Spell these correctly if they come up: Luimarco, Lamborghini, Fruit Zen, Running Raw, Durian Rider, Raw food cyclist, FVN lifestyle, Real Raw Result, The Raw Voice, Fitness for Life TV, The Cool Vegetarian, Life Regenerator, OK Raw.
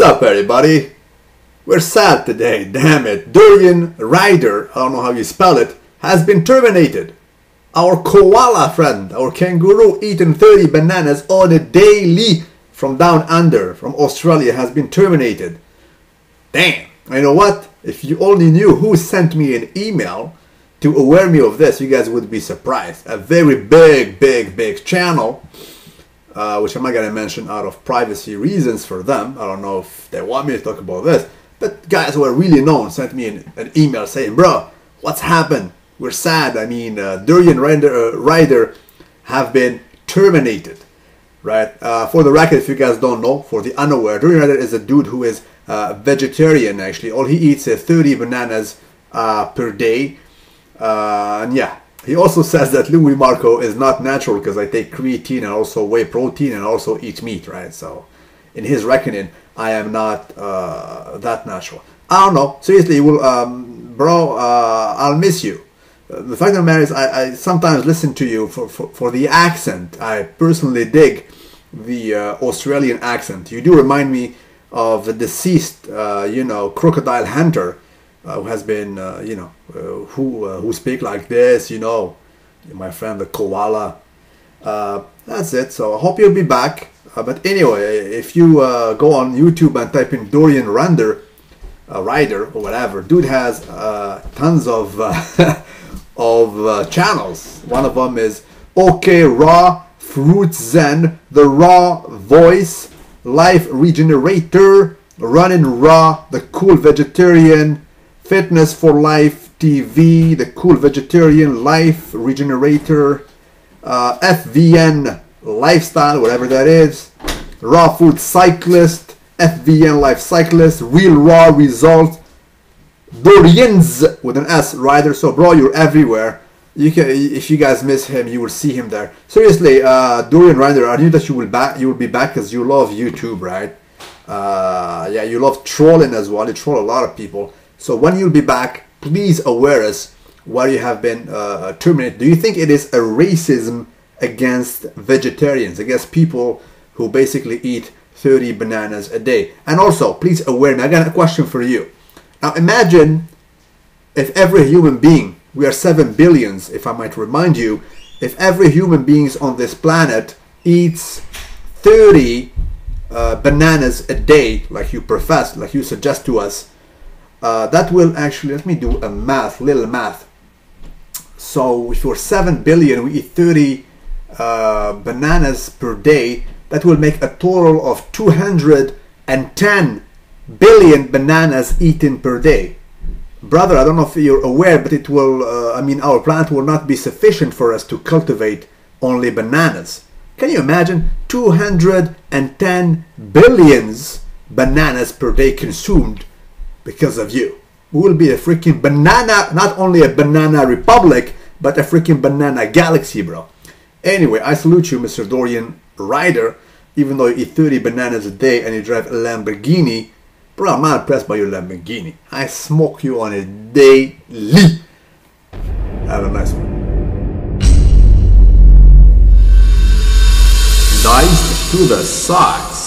What's up, everybody? We're sad today, damn it. Durian Rider, I don't know how you spell it, has been terminated. Our koala friend, our kangaroo, eating 30 bananas on a daily from down under, from Australia, has been terminated. Damn. You know what? If you only knew who sent me an email to aware me of this, you guys would be surprised. A very big channel. Which I'm not going to mention out of privacy reasons for them. I don't know if they want me to talk about this. But guys who are really known sent me an email saying, bro, what's happened? We're sad. I mean, Durian Rider have been terminated, right? For the record, if you guys don't know, for the unaware, Durian Rider is a dude who is vegetarian, actually. All he eats is 30 bananas per day. And yeah. He also says that Luimarco is not natural because I take creatine and also whey protein and also eat meat, right? So, in his reckoning, I am not that natural. I don't know. Seriously, well, bro, I'll miss you. The fact of the matter is, I sometimes listen to you for the accent. I personally dig the Australian accent. You do remind me of the deceased, you know, crocodile hunter. Who has been, you know, who speak like this, you know, my friend the koala. That's it. So I hope you'll be back. But anyway, if you go on YouTube and type in Durian Rider or whatever, dude has tons of channels. One of them is OK Raw, Fruit Zen, The Raw Voice, Life Regenerator, Running Raw, The Cool Vegetarian. Fitness for Life TV, The Cool Vegetarian, Life Regenerator, FVN Lifestyle, whatever that is, Raw Food Cyclist, FVN Life Cyclist, Real Raw Result, Durian's with an S Rider. So bro, you're everywhere. You can, if you guys miss him, you will see him there. Seriously, Durian Rider, I knew that you will be back because you love YouTube, right? Yeah, you love trolling as well. You troll a lot of people. So when you'll be back, please aware us why you have been terminated. Do you think it is a racism against vegetarians, against people who basically eat 30 bananas a day? And also, please aware me, I got a question for you. Now imagine if every human being, we are 7 billion, if I might remind you, if every human being on this planet eats 30 bananas a day, like you profess, like you suggest to us, that will actually, let me do a math, little math. So if we're 7 billion, we eat 30 bananas per day, that will make a total of 210 billion bananas eaten per day. Brother, I don't know if you're aware, but it will, I mean, our planet will not be sufficient for us to cultivate only bananas. Can you imagine? 210 billion bananas per day consumed. Because of you, we will be a freaking banana, not only a banana republic, but a freaking banana galaxy, bro. Anyway, I salute you, Mr. Durian Rider, even though you eat 30 bananas a day and you drive a Lamborghini. Bro, I'm not impressed by your Lamborghini. I smoke you on a daily. Have a nice one. Diced to the socks.